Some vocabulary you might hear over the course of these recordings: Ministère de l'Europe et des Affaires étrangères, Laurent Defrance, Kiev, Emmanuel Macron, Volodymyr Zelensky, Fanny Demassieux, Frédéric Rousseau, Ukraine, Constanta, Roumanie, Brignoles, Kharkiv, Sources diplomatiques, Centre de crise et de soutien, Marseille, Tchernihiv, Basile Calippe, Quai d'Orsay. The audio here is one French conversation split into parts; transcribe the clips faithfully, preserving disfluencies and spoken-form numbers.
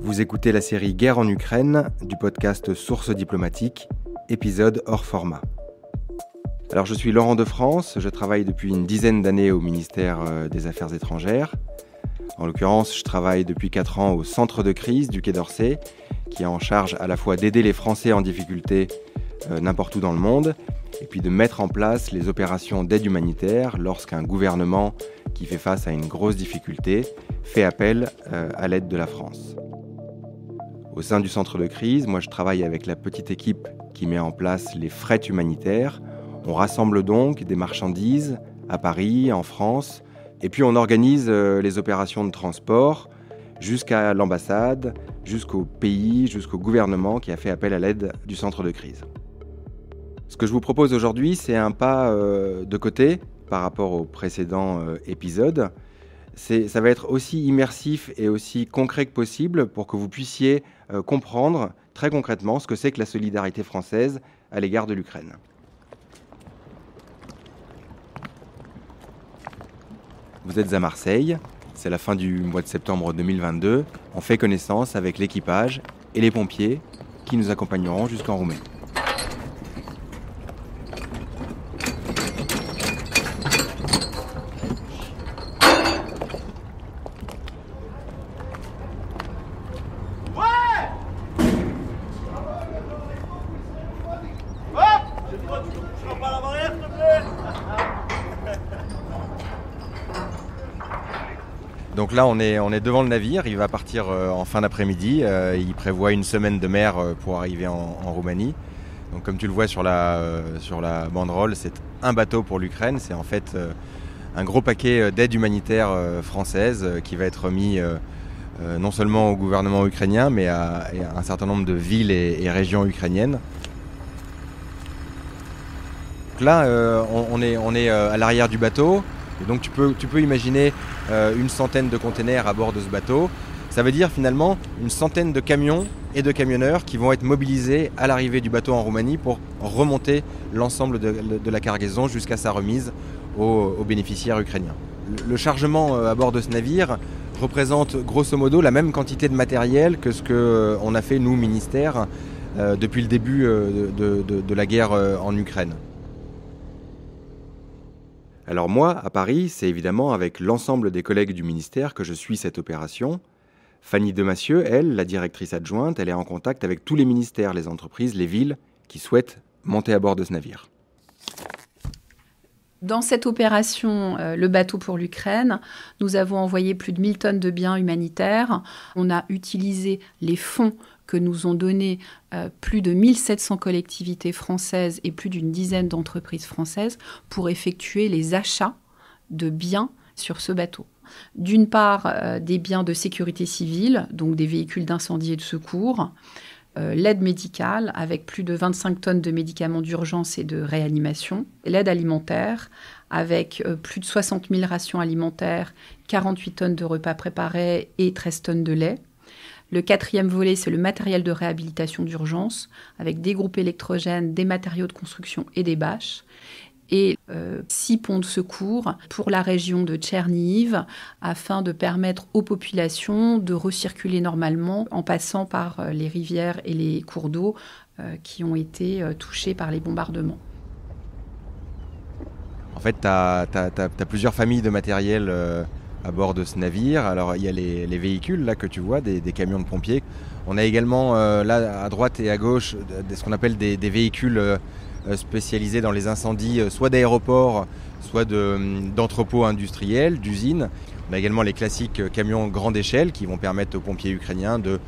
Vous écoutez la série Guerre en Ukraine du podcast Sources diplomatiques, épisode hors format. Alors je suis Laurent Defrance, je travaille depuis une dizaine d'années au ministère des Affaires étrangères. En l'occurrence, je travaille depuis quatre ans au centre de crise du Quai d'Orsay, qui est en charge à la fois d'aider les Français en difficulté euh, n'importe où dans le monde, et puis de mettre en place les opérations d'aide humanitaire lorsqu'un gouvernement qui fait face à une grosse difficulté fait appel euh, à l'aide de la France. Au sein du centre de crise, moi je travaille avec la petite équipe qui met en place les frets humanitaires. On rassemble donc des marchandises à Paris, en France, et puis on organise euh, les opérations de transport jusqu'à l'ambassade, jusqu'au pays, jusqu'au gouvernement qui a fait appel à l'aide du centre de crise. Ce que je vous propose aujourd'hui, c'est un pas euh, de côté par rapport au précédent euh, épisode. C'est, ça va être aussi immersif et aussi concret que possible pour que vous puissiez euh, comprendre très concrètement ce que c'est que la solidarité française à l'égard de l'Ukraine. Vous êtes à Marseille. C'est la fin du mois de septembre deux mille vingt-deux. On fait connaissance avec l'équipage et les pompiers qui nous accompagneront jusqu'en Roumanie. Donc là, on est, on est devant le navire, il va partir en fin d'après-midi, il prévoit une semaine de mer pour arriver en, en Roumanie. Donc comme tu le vois sur la, sur la banderole, c'est un bateau pour l'Ukraine, c'est en fait un gros paquet d'aide humanitaire française qui va être remis non seulement au gouvernement ukrainien, mais à, à un certain nombre de villes et, et régions ukrainiennes. Donc là, on, on est, on est à l'arrière du bateau. Et donc tu peux, tu peux imaginer euh, une centaine de containers à bord de ce bateau. Ça veut dire finalement une centaine de camions et de camionneurs qui vont être mobilisés à l'arrivée du bateau en Roumanie pour remonter l'ensemble de, de la cargaison jusqu'à sa remise aux, aux bénéficiaires ukrainiens. Le chargement à bord de ce navire représente grosso modo la même quantité de matériel que ce qu'on a fait nous, ministère, euh, depuis le début de, de, de, de la guerre en Ukraine. Alors moi, à Paris, c'est évidemment avec l'ensemble des collègues du ministère que je suis cette opération. Fanny Demassieux, elle, la directrice adjointe, elle est en contact avec tous les ministères, les entreprises, les villes qui souhaitent monter à bord de ce navire. Dans cette opération, euh, le bateau pour l'Ukraine, nous avons envoyé plus de mille tonnes de biens humanitaires. On a utilisé les fonds que nous ont donnés euh, plus de mille sept cents collectivités françaises et plus d'une dizaine d'entreprises françaises pour effectuer les achats de biens sur ce bateau. D'une part, euh, des biens de sécurité civile, donc des véhicules d'incendie et de secours, euh, l'aide médicale avec plus de vingt-cinq tonnes de médicaments d'urgence et de réanimation, l'aide alimentaire avec euh, plus de soixante mille rations alimentaires, quarante-huit tonnes de repas préparés et treize tonnes de lait. Le quatrième volet, c'est le matériel de réhabilitation d'urgence, avec des groupes électrogènes, des matériaux de construction et des bâches. Et euh, six ponts de secours pour la région de Tchernihiv, afin de permettre aux populations de recirculer normalement en passant par les rivières et les cours d'eau euh, qui ont été euh, touchés par les bombardements. En fait, tu as plusieurs familles de matériel euh... à bord de ce navire. Alors il y a les, les véhicules là que tu vois, des, des camions de pompiers. On a également euh, là à droite et à gauche de, de ce qu'on appelle des, des véhicules euh, spécialisés dans les incendies, euh, soit d'aéroports, soit de, d'entrepôts industriels, d'usines. On a également les classiques camions grande échelle qui vont permettre aux pompiers ukrainiens de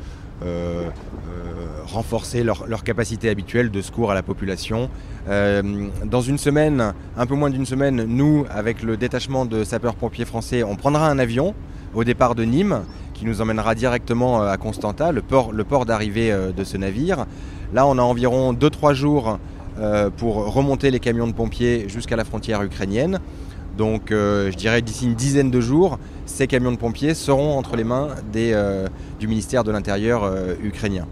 euh, euh, renforcer leur, leur capacité habituelle de secours à la population. Euh, dans une semaine, un peu moins d'une semaine, nous, avec le détachement de sapeurs-pompiers français, on prendra un avion au départ de Nîmes qui nous emmènera directement à Constanta, le port, le port d'arrivée de ce navire. Là, on a environ deux à trois jours euh, pour remonter les camions de pompiers jusqu'à la frontière ukrainienne. Donc euh, je dirais d'ici une dizaine de jours, ces camions de pompiers seront entre les mains des, euh, du ministère de l'Intérieur euh, ukrainien.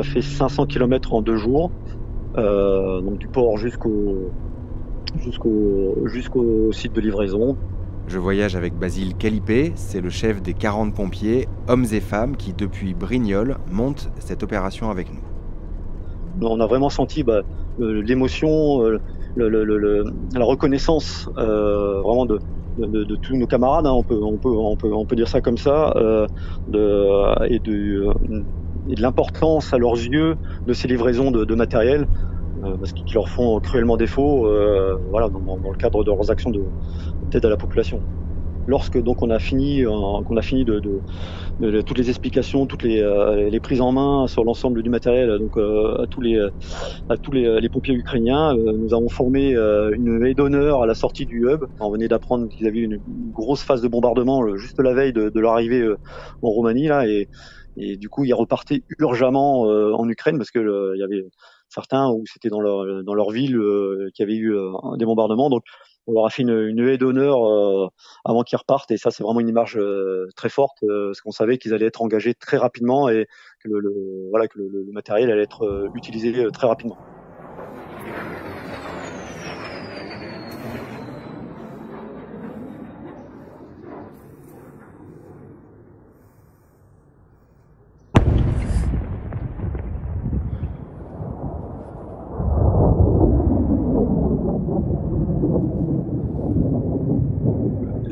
a fait cinq cents kilomètres en deux jours, euh, donc du port jusqu'au jusqu'au jusqu'au site de livraison. Je voyage avec Basile Calippe, c'est le chef des quarante pompiers, hommes et femmes, qui depuis Brignoles montent cette opération avec nous. On a vraiment senti bah, l'émotion, le, le, le, la reconnaissance euh, vraiment de, de, de tous nos camarades, hein, on, peut, on, peut, on, peut, on peut dire ça comme ça, euh, de, et de, et de l'importance à leurs yeux de ces livraisons de, de matériel, euh, parce qu'ils leur font cruellement défaut euh, voilà, dans, dans le cadre de leurs actions d'aide à la population. Lorsque donc on a fini, qu'on a fini de, de, de, de toutes les explications, toutes les, euh, les prises en main sur l'ensemble du matériel, donc euh, à tous les, à tous les, les pompiers ukrainiens, euh, nous avons formé euh, une veille d'honneur à la sortie du hub. On venait d'apprendre qu'ils avaient une grosse phase de bombardement euh, juste la veille de, de leur arrivée euh, en Roumanie là, et, et du coup ils repartaient urgemment euh, en Ukraine parce que euh, il y avait certains où c'était dans leur dans leur ville euh, qu'il y avait eu euh, des bombardements. Donc on leur a fait une, une haie d'honneur euh, avant qu'ils repartent, et ça c'est vraiment une image euh, très forte, euh, parce qu'on savait qu'ils allaient être engagés très rapidement et que le, le, voilà, que le, le matériel allait être euh, utilisé euh, très rapidement.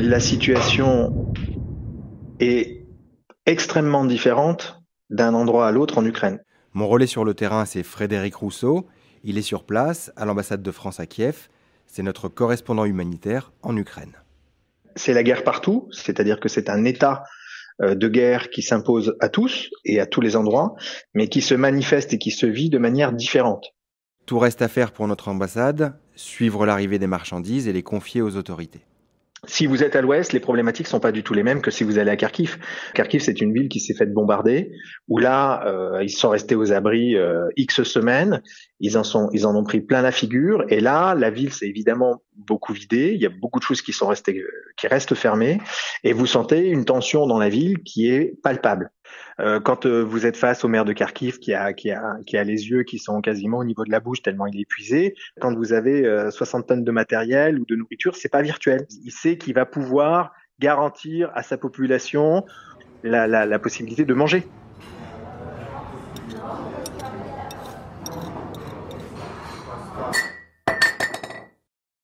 La situation est extrêmement différente d'un endroit à l'autre en Ukraine. Mon relais sur le terrain, c'est Frédéric Rousseau. Il est sur place, à l'ambassade de France à Kiev. C'est notre correspondant humanitaire en Ukraine. C'est la guerre partout, c'est-à-dire que c'est un état de guerre qui s'impose à tous et à tous les endroits, mais qui se manifeste et qui se vit de manière différente. Tout reste à faire pour notre ambassade, suivre l'arrivée des marchandises et les confier aux autorités. Si vous êtes à l'ouest, les problématiques sont pas du tout les mêmes que si vous allez à Kharkiv. Kharkiv, c'est une ville qui s'est faite bombarder, où là, euh, ils sont restés aux abris euh, X semaines, ils en sont, ils en ont pris plein la figure, et là, la ville s'est évidemment beaucoup vidée, il y a beaucoup de choses qui sont restées, qui restent fermées, et vous sentez une tension dans la ville qui est palpable. Euh, quand euh, vous êtes face au maire de Kharkiv qui a, qui, a, qui a les yeux qui sont quasiment au niveau de la bouche tellement il est épuisé, quand vous avez euh, soixante tonnes de matériel ou de nourriture, c'est pas virtuel. Il sait qu'il va pouvoir garantir à sa population la, la, la possibilité de manger.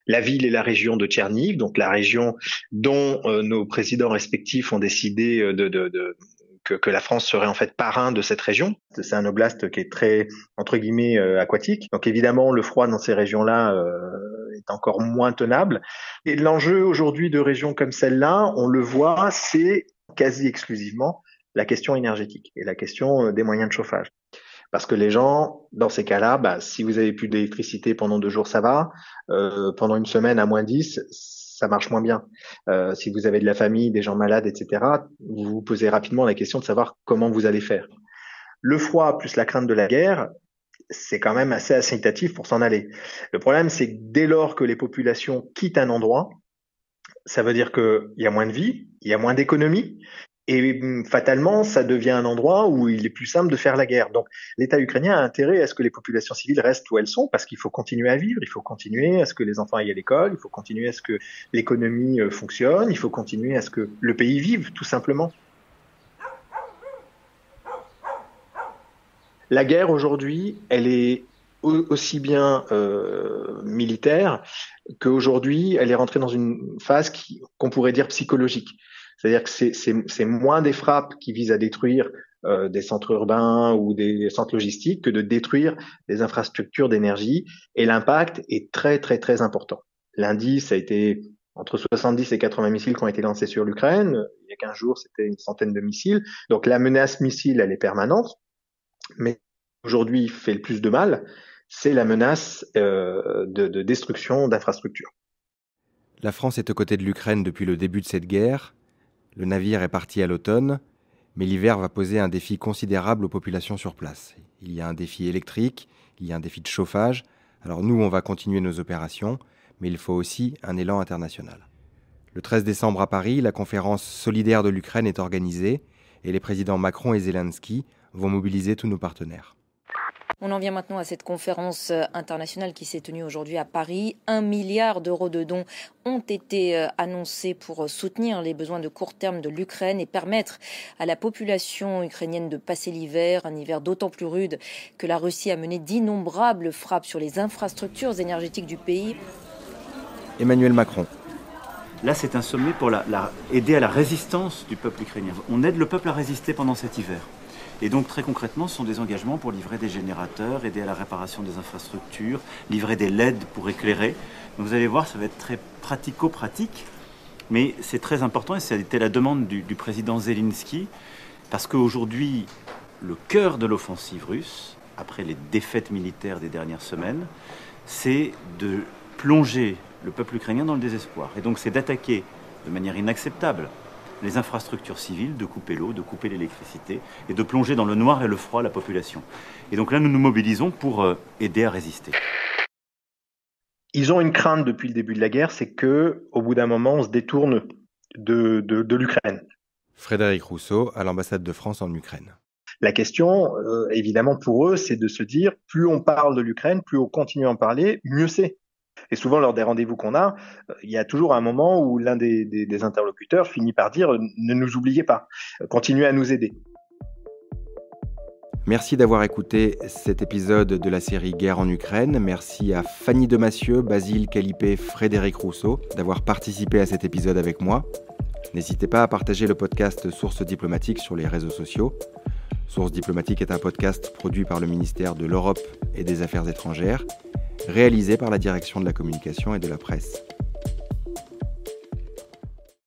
La ville et la région de Tchernihiv, donc la région dont euh, nos présidents respectifs ont décidé de... de, de Que, que la France serait en fait parrain de cette région. C'est un oblast qui est très, entre guillemets, euh, aquatique. Donc évidemment, le froid dans ces régions-là euh, est encore moins tenable. Et l'enjeu aujourd'hui de régions comme celle-là, on le voit, c'est quasi exclusivement la question énergétique et la question des moyens de chauffage. Parce que les gens, dans ces cas-là, bah, si vous avez plus d'électricité pendant deux jours, ça va. Euh, pendant une semaine à moins dix, ça marche moins bien. Euh, si vous avez de la famille, des gens malades, et cetera, vous vous posez rapidement la question de savoir comment vous allez faire. Le froid plus la crainte de la guerre, c'est quand même assez incitatif pour s'en aller. Le problème, c'est que dès lors que les populations quittent un endroit, ça veut dire qu'il y a moins de vie, il y a moins d'économie, et fatalement, ça devient un endroit où il est plus simple de faire la guerre. Donc, l'État ukrainien a intérêt à ce que les populations civiles restent où elles sont, parce qu'il faut continuer à vivre, il faut continuer à ce que les enfants aillent à l'école, il faut continuer à ce que l'économie fonctionne, il faut continuer à ce que le pays vive, tout simplement. La guerre, aujourd'hui, elle est aussi bien euh, militaire qu'aujourd'hui, elle est rentrée dans une phase qui, qu'on pourrait dire psychologique. C'est-à-dire que c'est, c'est, c'est moins des frappes qui visent à détruire euh, des centres urbains ou des centres logistiques que de détruire des infrastructures d'énergie. Et l'impact est très, très, très important. Lundi, ça a été entre soixante-dix et quatre-vingts missiles qui ont été lancés sur l'Ukraine. Il y a quinze jours, c'était une centaine de missiles. Donc la menace missile, elle est permanente. Mais aujourd'hui, fait le plus de mal, c'est la menace euh, de, de destruction d'infrastructures. La France est aux côtés de l'Ukraine depuis le début de cette guerre. Le navire est parti à l'automne, mais l'hiver va poser un défi considérable aux populations sur place. Il y a un défi électrique, il y a un défi de chauffage. Alors nous, on va continuer nos opérations, mais il faut aussi un élan international. Le treize décembre à Paris, la conférence solidaire de l'Ukraine est organisée et les présidents Macron et Zelensky vont mobiliser tous nos partenaires. On en vient maintenant à cette conférence internationale qui s'est tenue aujourd'hui à Paris. Un milliard d'euros de dons ont été annoncés pour soutenir les besoins de court terme de l'Ukraine et permettre à la population ukrainienne de passer l'hiver, un hiver d'autant plus rude que la Russie a mené d'innombrables frappes sur les infrastructures énergétiques du pays. Emmanuel Macron. Là, c'est un sommet pour la, la, aider à la résistance du peuple ukrainien. On aide le peuple à résister pendant cet hiver. Et donc, très concrètement, ce sont des engagements pour livrer des générateurs, aider à la réparation des infrastructures, livrer des L E D pour éclairer. Donc, vous allez voir, ça va être très pratico-pratique, mais c'est très important, et c'était la demande du, du président Zelensky, parce qu'aujourd'hui, le cœur de l'offensive russe, après les défaites militaires des dernières semaines, c'est de plonger le peuple ukrainien dans le désespoir. Et donc, c'est d'attaquer de manière inacceptable les infrastructures civiles, de couper l'eau, de couper l'électricité et de plonger dans le noir et le froid la population. Et donc là, nous nous mobilisons pour aider à résister. Ils ont une crainte depuis le début de la guerre, c'est que, au bout d'un moment, on se détourne de, de, de l'Ukraine. Frédéric Rousseau à l'ambassade de France en Ukraine. La question, euh, évidemment, pour eux, c'est de se dire, plus on parle de l'Ukraine, plus on continue à en parler, mieux c'est. Et souvent, lors des rendez-vous qu'on a, il y a toujours un moment où l'un des, des, des interlocuteurs finit par dire « Ne nous oubliez pas, continuez à nous aider ». Merci d'avoir écouté cet épisode de la série Guerre en Ukraine. Merci à Fanny Demassieux, Basile Calippe, Frédéric Rousseau d'avoir participé à cet épisode avec moi. N'hésitez pas à partager le podcast Sources diplomatiques sur les réseaux sociaux. Sources diplomatiques est un podcast produit par le ministère de l'Europe et des Affaires étrangères, réalisé par la Direction de la Communication et de la Presse.